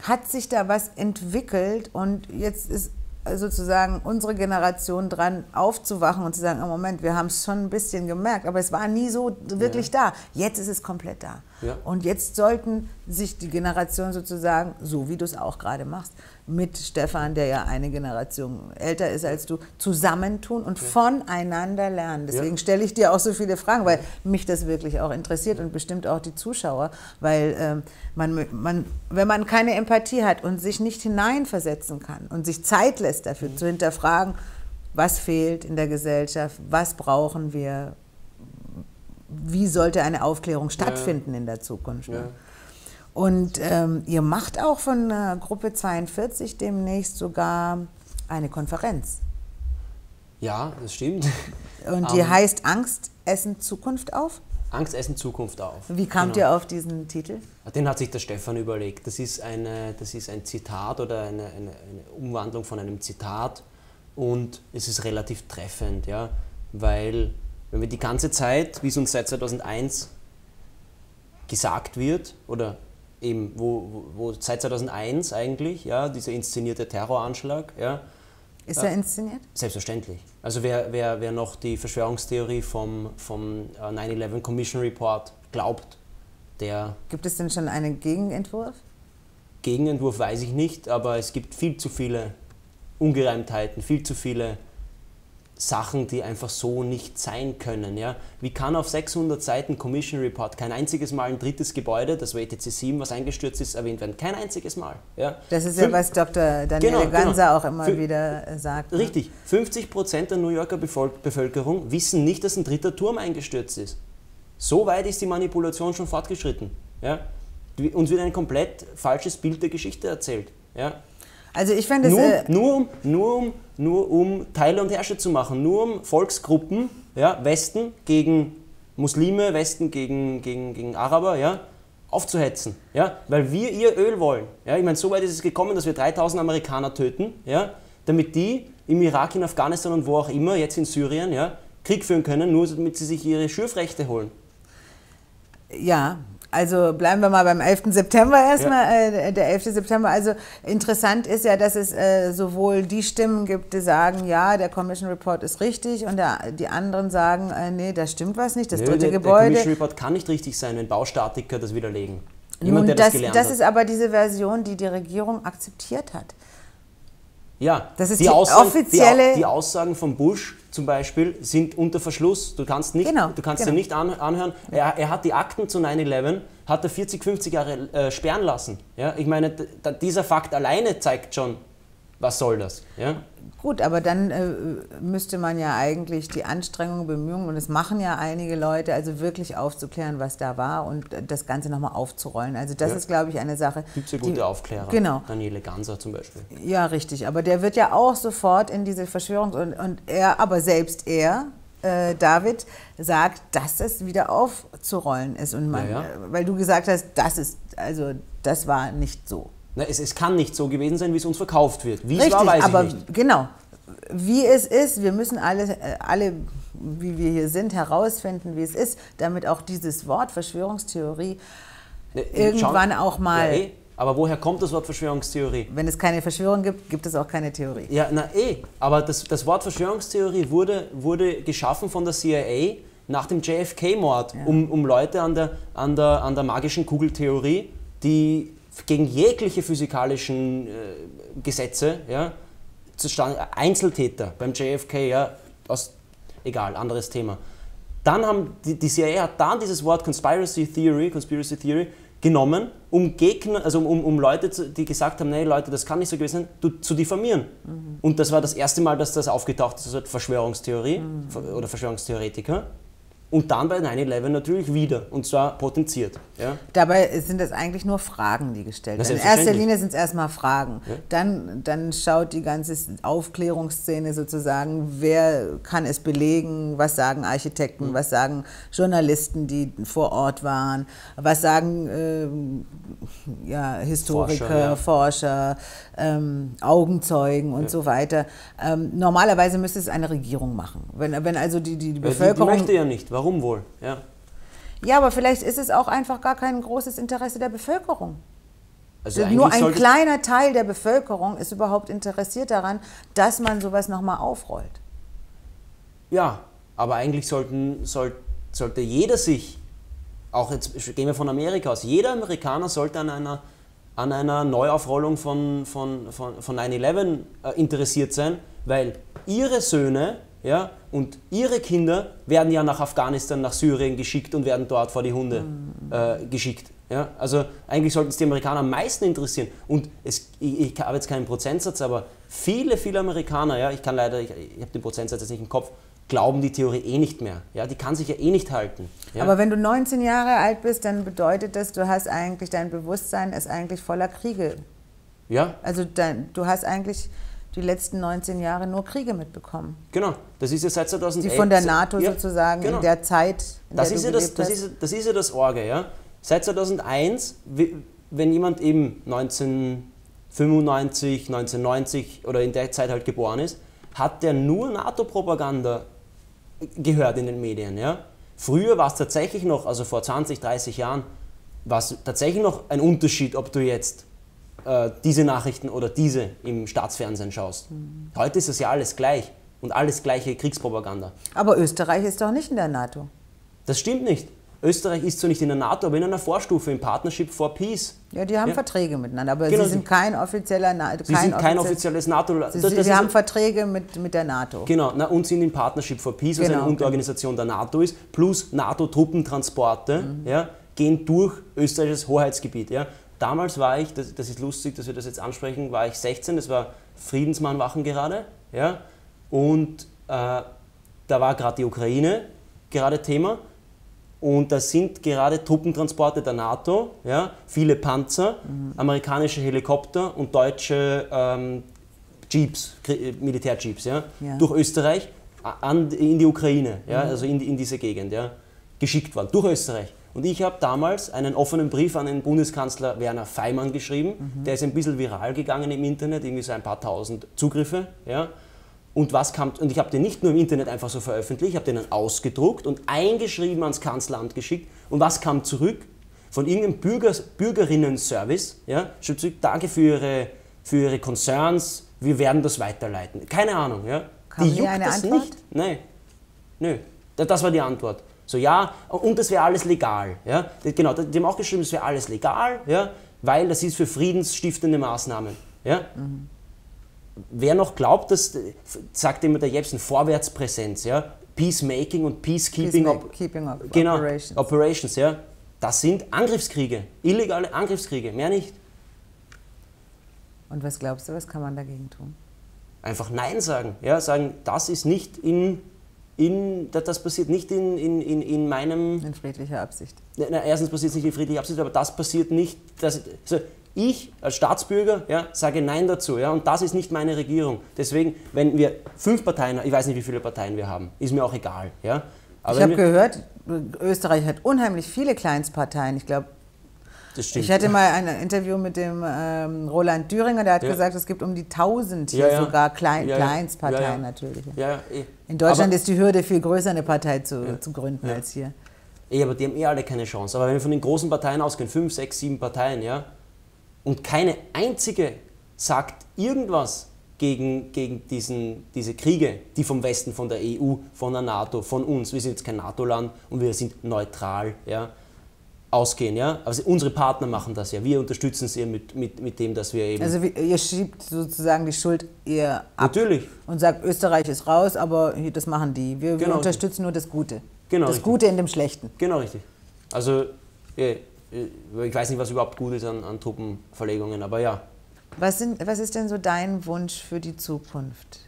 hat sich da was entwickelt, und jetzt ist sozusagen unsere Generation dran, aufzuwachen und zu sagen, oh Moment, wir haben es schon ein bisschen gemerkt, aber es war nie so wirklich da. Jetzt ist es komplett da. Ja. Und jetzt sollten sich die Generationen sozusagen, so wie du es auch gerade machst, mit Stefan, der ja eine Generation älter ist als du, zusammentun und voneinander lernen. Deswegen stelle ich dir auch so viele Fragen, weil mich das wirklich auch interessiert und bestimmt auch die Zuschauer, weil wenn man keine Empathie hat und sich nicht hineinversetzen kann und sich Zeit lässt dafür zu hinterfragen, was fehlt in der Gesellschaft, was brauchen wir, wie sollte eine Aufklärung stattfinden in der Zukunft. Ne? Ja. Und ihr macht auch von Gruppe 42 demnächst sogar eine Konferenz. Ja, das stimmt. Und die heißt Angst Essen Zukunft auf? Angst Essen Zukunft auf. Wie kamt ihr auf diesen Titel? Den hat sich der Stefan überlegt. Das ist ein Zitat oder eine Umwandlung von einem Zitat, und es ist relativ treffend, ja, weil wenn wir die ganze Zeit, wie es uns seit 2001 gesagt wird, oder eben wo seit 2001 eigentlich, ja, dieser inszenierte Terroranschlag. Ja, ist er inszeniert? Selbstverständlich. Also wer noch die Verschwörungstheorie vom 9/11 Commission Report glaubt, der... Gibt es denn schon einen Gegenentwurf? Gegenentwurf weiß ich nicht, aber es gibt viel zu viele Ungereimtheiten, viel zu viele Sachen, die einfach so nicht sein können. Ja? Wie kann auf 600 Seiten Commission Report kein einziges Mal ein drittes Gebäude, das war ETC 7, was eingestürzt ist, erwähnt werden? Kein einziges Mal. Ja? Das ist ja, was Dr. Daniel Ganser auch immer wieder sagt. Richtig. 50% der New Yorker Bevölkerung wissen nicht, dass ein dritter Turm eingestürzt ist. So weit ist die Manipulation schon fortgeschritten. Ja? Uns wird ein komplett falsches Bild der Geschichte erzählt. Ja? Also ich fände es nur um Teile und Herrscher zu machen, nur um Volksgruppen, ja, Westen gegen Muslime, Westen gegen Araber, ja, aufzuhetzen, ja, weil wir ihr Öl wollen. Ja, ich meine, so weit ist es gekommen, dass wir 3000 Amerikaner töten, ja, damit die im Irak, in Afghanistan und wo auch immer, jetzt in Syrien, ja, Krieg führen können, nur damit sie sich ihre Schürfrechte holen. Ja. Also bleiben wir mal beim 11. September erstmal, der 11. September. Also interessant ist ja, dass es sowohl die Stimmen gibt, die sagen, ja, der Commission Report ist richtig, und die anderen sagen, nee, da stimmt was nicht, das dritte Gebäude. Der Commission Report kann nicht richtig sein, wenn Baustatiker das widerlegen. Niemand, der das gelernt hat. Das ist aber diese Version, die die Regierung akzeptiert hat. Ja, das ist die Aussagen von Bush zum Beispiel sind unter Verschluss. Du kannst nicht, du kannst dir nicht anhören. Er hat die Akten zu 9/11, hat er 40, 50 Jahre sperren lassen. Ja? Ich meine, dieser Fakt alleine zeigt schon, was soll das? Ja? Gut, aber dann müsste man ja eigentlich die Anstrengungen, Bemühungen, und es machen ja einige Leute, also wirklich aufzuklären, was da war und das Ganze nochmal aufzurollen. Also das ist, glaube ich, eine Sache. Gibt es ja gute Aufklärer, Daniel Ganser zum Beispiel. Ja, richtig, aber der wird ja auch sofort in diese Verschwörungs- und er, aber selbst er, David, sagt, dass es wieder aufzurollen ist. Und man, weil du gesagt hast, das ist, also das war nicht so. Es kann nicht so gewesen sein, wie es uns verkauft wird. Wie es war, weiß ich nicht. Genau. Wie es ist, wir müssen alle, wie wir hier sind, herausfinden, wie es ist, damit auch dieses Wort Verschwörungstheorie irgendwann auch mal... Ja, aber woher kommt das Wort Verschwörungstheorie? Wenn es keine Verschwörung gibt, gibt es auch keine Theorie. Ja, aber das Wort Verschwörungstheorie wurde geschaffen von der CIA nach dem JFK-Mord, um Leute an der magischen Kugeltheorie, die... gegen jegliche physikalischen Gesetze, Einzeltäter beim JFK, egal, anderes Thema. Dann haben die CIA hat dann dieses Wort Conspiracy Theory genommen, um Gegner, also um Leute, die gesagt haben, nee Leute, das kann nicht so gewesen sein, zu diffamieren. Mhm. Und das war das erste Mal, dass das aufgetaucht ist, also Verschwörungstheorie oder Verschwörungstheoretiker. Und dann bei 9/11 natürlich wieder, und zwar potenziert. Ja? Dabei sind das eigentlich nur Fragen, die gestellt werden. In erster Linie sind es erstmal Fragen. Ja? Dann schaut die ganze Aufklärungsszene sozusagen, wer kann es belegen, was sagen Architekten, was sagen Journalisten, die vor Ort waren, was sagen Historiker, Forscher, Augenzeugen und so weiter. Normalerweise müsste es eine Regierung machen. Wenn also die Bevölkerung... Die möchte ja nicht. Warum wohl? Ja, aber vielleicht ist es auch einfach gar kein großes Interesse der Bevölkerung. Also nur ein kleiner Teil der Bevölkerung ist überhaupt interessiert daran, dass man sowas nochmal aufrollt. Ja, aber eigentlich sollte jeder sich, auch jetzt gehen wir von Amerika aus, jeder Amerikaner sollte an einer Neuaufrollung von 9/11 interessiert sein, weil ihre Söhne... und ihre Kinder werden ja nach Afghanistan, nach Syrien geschickt und werden dort vor die Hunde geschickt. Ja? Also eigentlich sollten es die Amerikaner am meisten interessieren. Und ich habe jetzt keinen Prozentsatz, aber viele Amerikaner, ich habe den Prozentsatz jetzt nicht im Kopf, glauben die Theorie nicht mehr. Ja? Die kann sich nicht halten. Ja? Aber wenn du 19 Jahre alt bist, dann bedeutet das, du hast eigentlich, dein Bewusstsein ist eigentlich voller Kriege. Ja. Also du hast eigentlich... die letzten 19 Jahre nur Kriege mitbekommen. Genau, das ist ja seit 2011. Die von der NATO sozusagen in der Zeit, in der du gelebt hast. Das ist ja das Orge, Seit 2001, wenn jemand eben 1995, 1990 oder in der Zeit halt geboren ist, hat der nur NATO-Propaganda gehört in den Medien, Früher war es tatsächlich noch, also vor 20, 30 Jahren, war es tatsächlich noch ein Unterschied, ob du jetzt diese Nachrichten oder diese im Staatsfernsehen schaust. Heute ist es ja alles gleich und alles gleiche Kriegspropaganda. Aber Österreich ist doch nicht in der NATO. Das stimmt nicht. Österreich ist zwar nicht in der NATO, aber in einer Vorstufe, im Partnership for Peace. Ja, die haben Verträge miteinander, aber sie sind kein offizieller NATO. Sie sind kein offizielles NATO. Sie haben Verträge mit der NATO. Genau, und sind im Partnership for Peace, was eine Unterorganisation der NATO ist, plus NATO-Truppentransporte gehen durch österreichisches Hoheitsgebiet. Damals war ich, das ist lustig, dass wir das jetzt ansprechen, war ich 16, das war Friedensmahnwachen gerade, und da war gerade die Ukraine gerade Thema und da sind gerade Truppentransporte der NATO, viele Panzer, amerikanische Helikopter und deutsche Jeeps, Militärjeeps, durch Österreich in die Ukraine, also in diese Gegend, geschickt worden, durch Österreich. Und ich habe damals einen offenen Brief an den Bundeskanzler Werner Faymann geschrieben. Der ist ein bisschen viral gegangen im Internet, irgendwie so ein paar tausend Zugriffe. Und ich habe den nicht nur im Internet einfach so veröffentlicht, ich habe den dann ausgedruckt und eingeschrieben ans Kanzleramt geschickt. Und was kam zurück? Von irgendeinem Bürgerinnen-Service. Schreibt zurück, danke für Ihre Concerns, wir werden das weiterleiten. Keine Ahnung. Die juckt eine das Antwort? Nicht. Nö. Das war die Antwort. So, und das wäre alles legal. Genau, die haben auch geschrieben, das wäre alles legal, weil das ist für friedensstiftende Maßnahmen. Wer noch glaubt, das sagt immer der Jebsen, Vorwärtspräsenz, ja? Peacemaking und Peacekeeping, Operations, ja? Das sind Angriffskriege, illegale Angriffskriege, mehr nicht. Und was glaubst du, was kann man dagegen tun? Einfach Nein sagen, ja? Sagen, das ist nicht das passiert nicht in meinem... In friedlicher Absicht. Na, erstens passiert es nicht in friedlicher Absicht, aber das passiert nicht... Also ich als Staatsbürger, ja, sage Nein dazu, ja, und das ist nicht meine Regierung. Deswegen, wenn wir 5 Parteien, ich weiß nicht, wie viele Parteien wir haben, ist mir auch egal. Ja. Aber ich habe gehört, Österreich hat unheimlich viele Kleinstparteien, ich glaube... Das stimmt. Ich hatte mal ein Interview mit dem Roland Düringer, der hat gesagt, es gibt um die 1000 hier sogar Kleinstparteien natürlich. Ja. In Deutschland ist die Hürde viel größer, eine Partei zu gründen als hier. Ja, aber die haben alle keine Chance. Aber wenn wir von den großen Parteien ausgehen, 5, 6, 7 Parteien, ja, und keine einzige sagt irgendwas gegen diese Kriege, die vom Westen, von der EU, von der NATO, von uns, wir sind jetzt kein NATO-Land und wir sind neutral, ja, ausgehen, ja? Also unsere Partner machen das ja, wir unterstützen sie mit dem, dass wir eben... Also ihr schiebt sozusagen die Schuld eher ab. Natürlich. Und sagt, Österreich ist raus, aber das machen die. Wir unterstützen nur das Gute. Genau. Das Gute in dem Schlechten. Genau, richtig. Also ich weiß nicht, was überhaupt gut ist an Truppenverlegungen, aber ja. Was ist denn so dein Wunsch für die Zukunft?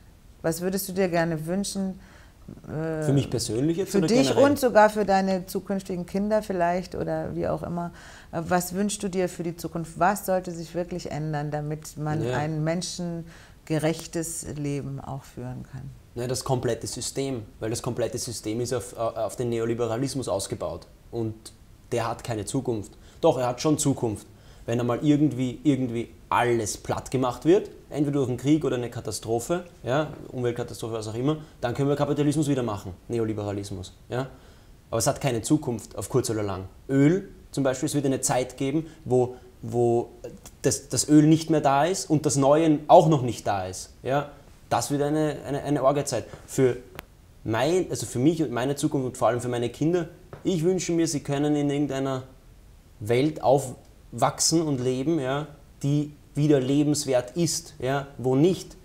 Was würdest du dir gerne wünschen? Für mich persönlich jetzt? Für dich generell? Und sogar für deine zukünftigen Kinder vielleicht oder wie auch immer. Was wünschst du dir für die Zukunft? Was sollte sich wirklich ändern, damit man ein menschengerechtes Leben auch führen kann? Ja, das komplette System, weil das komplette System ist auf den Neoliberalismus ausgebaut und der hat keine Zukunft. Doch, er hat schon Zukunft, wenn einmal irgendwie alles platt gemacht wird, entweder durch einen Krieg oder eine Katastrophe, ja, Umweltkatastrophe, was auch immer, dann können wir Kapitalismus wieder machen, Neoliberalismus. Ja. Aber es hat keine Zukunft auf kurz oder lang. Öl zum Beispiel, es wird eine Zeit geben, wo das Öl nicht mehr da ist und das Neue auch noch nicht da ist. Ja. Das wird eine Orgazeit. Für mich und meine Zukunft und vor allem für meine Kinder, ich wünsche mir, sie können in irgendeiner Welt aufwachsen und leben, ja, die wieder lebenswert ist, ja, wo nicht,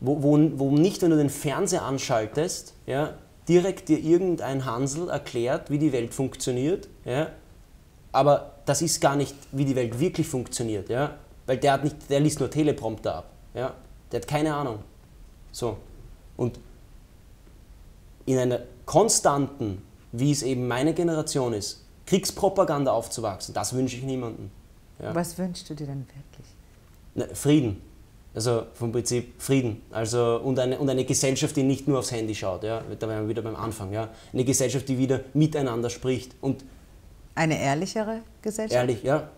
wenn du den Fernseher anschaltest, ja, direkt dir irgendein Hansel erklärt, wie die Welt funktioniert, ja, aber das ist gar nicht, wie die Welt wirklich funktioniert, ja, weil der liest nur Teleprompter ab, ja, der hat keine Ahnung. So, und in einer konstanten, wie es eben meine Generation ist, Kriegspropaganda aufzuwachsen, das wünsche ich niemandem. Ja. Was wünschst du dir denn wirklich? Na, Frieden. Also vom Prinzip Frieden. Also, und eine Gesellschaft, die nicht nur aufs Handy schaut. Ja. Da wären wir wieder beim Anfang. Ja. Eine Gesellschaft, die wieder miteinander spricht. Und eine ehrlichere Gesellschaft? Ehrlich, ja.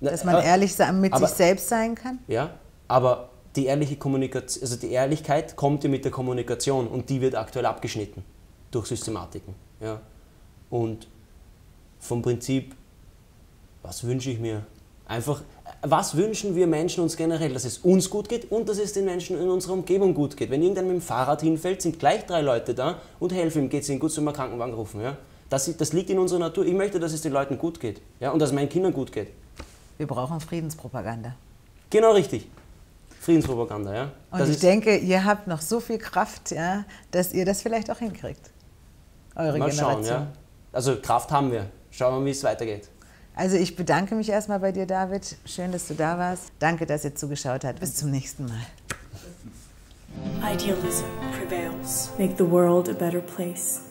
Na, dass man ehrlich mit sich selbst sein kann? Ja, aber die Ehrlichkeit kommt ja mit der Kommunikation und die wird aktuell abgeschnitten durch Systematiken. Ja. Und vom Prinzip, was wünsche ich mir? Einfach, was wünschen wir Menschen uns generell? Dass es uns gut geht und dass es den Menschen in unserer Umgebung gut geht. Wenn irgendjemand mit dem Fahrrad hinfällt, sind gleich 3 Leute da und helfen ihm, geht es ihnen gut, soll man Krankenwagen rufen. Ja? Das liegt in unserer Natur. Ich möchte, dass es den Leuten gut geht, ja? Und dass es meinen Kindern gut geht. Wir brauchen Friedenspropaganda. Genau, richtig. Friedenspropaganda, ja. Und ich denke, ihr habt noch so viel Kraft, ja, dass ihr das vielleicht auch hinkriegt. Eure Generation. Mal schauen, ja. Also Kraft haben wir. Schauen wir, wie es weitergeht. Also ich bedanke mich erstmal bei dir, David. Schön, dass du da warst. Danke, dass ihr zugeschaut habt. Bis zum nächsten Mal. Idealism prevails. Make the world a better place.